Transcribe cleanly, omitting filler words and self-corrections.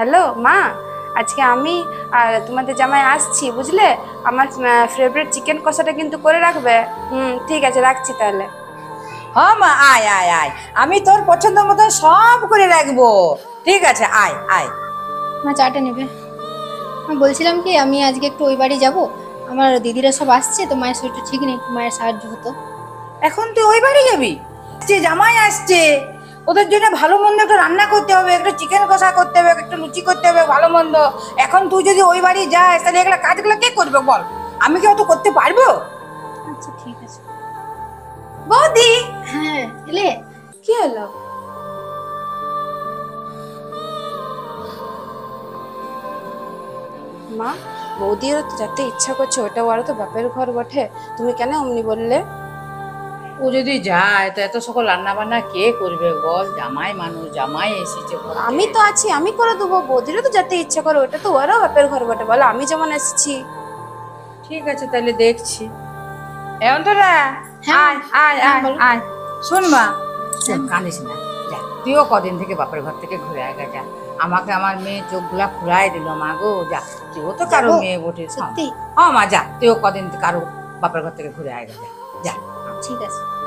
Hello मा आज के तुम्हारे जमाय आसछी बुझले फेवरेट चिकेन कषाटा किन्तु करे राखबे। ठीक आछे राखछी ताहले। हाँ मा आय आय आय आमी तोर पछंद मतो सब करे राखबो। ठीक आछे आय आय मा चाटा नेबे। आमी बोलछिलाम कि आमी आजके एकटु ओई बाड़ी जाबो आमार दिदिरा सब आसछे तो मायेर शरीरटा ठीक नेই मायेर साहाয্য হতো। এখন তুই ওই বাড়ি যাবি? যে জামাই আসছে ওদের জন্য ভালো মন্দ একটা রান্না করতে হবে, একটা চিকেন কষা করতে হবে, একটা লুচি করতে হবে, ভালো মন্দ। এখন তুই যদি ওই বাড়ি যাস তাহলে এগুলা কাজগুলো কে করবে বল? আমি কি অত করতে পারবো? আচ্ছা ঠিক আছে বৌদি। হ্যাঁ এলে কি হলো? মা বৌদির তো যেতে ইচ্ছা করছে, ওটা ওর তো বাপের ঘর বটে, তুমি কেন অমনি বললে? ও যদি যায় তো এত সকল রান্না বান্না কে করবে বল? জামাই মানুষ, জামাই এসেছে। আমি তো আছি, আমি করে দেবো। বৌদিরও তো যেতে ইচ্ছা করে, ওটা তো ওরও বাপের ঘর বটে। বলো আমি যেমন এসেছি। ঠিক আছে তাহলে দেখছি। এমন তো না আয় আয় আয়। শোন মা কানিস না, যা তুইও কদিন থেকে বাপের ঘর থেকে ঘুরে আয় যা। আমাকে আমার মেয়ে চোখগুলা খুলাই দিল মা গো। যা তুইও তো কারো মেয়ে বটে। হ্যাঁ মা যা তুইও কদিন কারো বাপের ঘর থেকে ঘুরে আয় যা। ঠিক আছে।